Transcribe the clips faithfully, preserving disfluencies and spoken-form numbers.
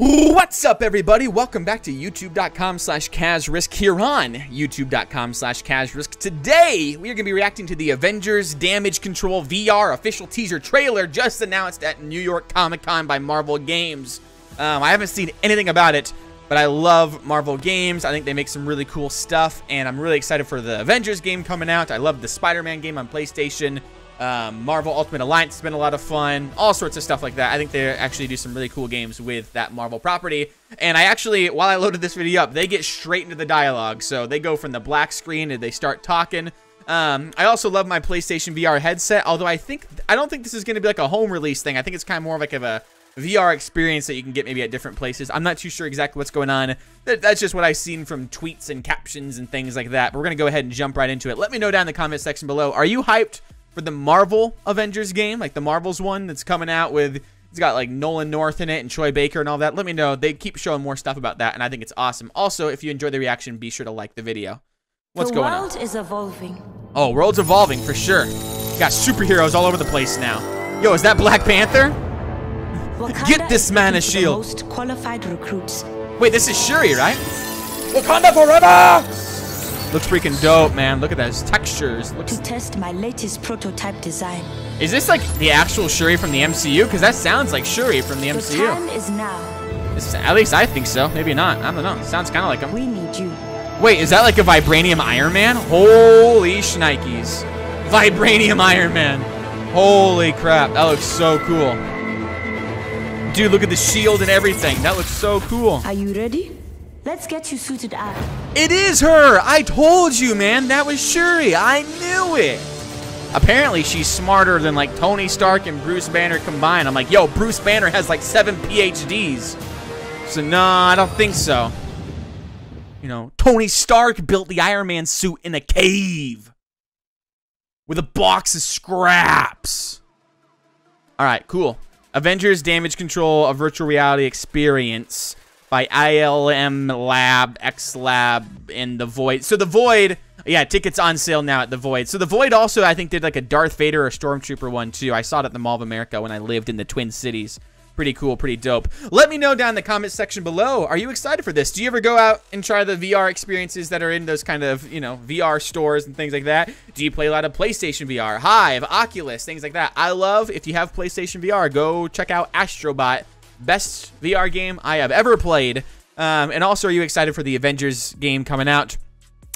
What's up, everybody? Welcome back to youtube.com slash Kazrisk here on youtube.com slash Kazrisk. Today, we are going to be reacting to the Avengers Damage Control V R official teaser trailer just announced at New York Comic Con by Marvel Games. Um, I haven't seen anything about it, but I love Marvel Games. I think they make some really cool stuff, and I'm really excited for the Avengers game coming out. I love the Spider-Man game on PlayStation. Um, Marvel Ultimate Alliance has been a lot of fun, all sorts of stuff like that. I think they actually do some really cool games with that Marvel property. And I actually, while I loaded this video up, they get straight into the dialogue. So they go from the black screen and they start talking. Um, I also love my PlayStation V R headset, although I think, I don't think this is going to be like a home release thing. I think it's kind of more of like of a V R experience that you can get maybe at different places. I'm not too sure exactly what's going on. That, that's just what I've seen from tweets and captions and things like that. But we're going to go ahead and jump right into it. Let me know down in the comment section below. Are you hyped for the Marvel Avengers game, like the Marvel's one that's coming out with, it's got like Nolan North in it and Troy Baker and all that? Let me know. They keep showing more stuff about that, and I think it's awesome. Also, if you enjoy the reaction, be sure to like the video. What's going on? The world is evolving. Oh, world's evolving for sure. Got superheroes all over the place now. Yo, is that Black Panther? Get this man a shield. Most qualified recruits. Wait, this is Shuri, right? Wakanda forever! Looks freaking dope, man. Look at those textures. Looks... To test my latest prototype design. Is this like the actual Shuri from the M C U? Because that sounds like Shuri from the M C U. The time is now. This is, at least I think so. Maybe not. I don't know. It sounds kind of like him. We need you. Wait, is that like a vibranium Iron Man? Holy shnikes. Vibranium Iron Man. Holy crap. That looks so cool. Dude, look at the shield and everything. That looks so cool. Are you ready? Let's get you suited up. It is her! I told you, man! That was Shuri! I knew it! Apparently, she's smarter than, like, Tony Stark and Bruce Banner combined. I'm like, yo, Bruce Banner has, like, seven PhDs. So, nah, I don't think so. You know, Tony Stark built the Iron Man suit in a cave. With a box of scraps. Alright, cool. Avengers Damage Control, a virtual reality experience by I L M Lab, X Lab, and The Void. So The Void, yeah, tickets on sale now at The Void. So The Void also, I think, did like a Darth Vader or Stormtrooper one too. I saw it at the Mall of America when I lived in the Twin Cities. Pretty cool, pretty dope. Let me know down in the comments section below. Are you excited for this? Do you ever go out and try the V R experiences that are in those kind of, you know, V R stores and things like that? Do you play a lot of PlayStation V R, Hive, Oculus, things like that? I love, if you have PlayStation V R, go check out Astrobot. Best V R game I have ever played. Um, and also, are you excited for the Avengers game coming out?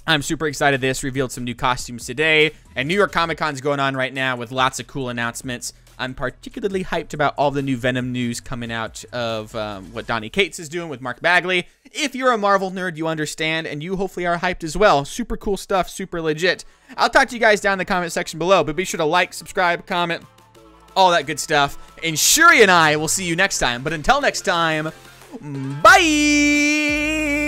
I'm super excited. This revealed some new costumes today, and New York Comic Con's going on right now with lots of cool announcements. I'm particularly hyped about all the new Venom news coming out of um, what Donny Cates is doing with Mark Bagley. If you're a Marvel nerd, you understand, and you hopefully are hyped as well. Super cool stuff, super legit. I'll talk to you guys down in the comment section below, but be sure to like, subscribe, comment, all that good stuff. And Shuri and I will see you next time. But until next time, bye!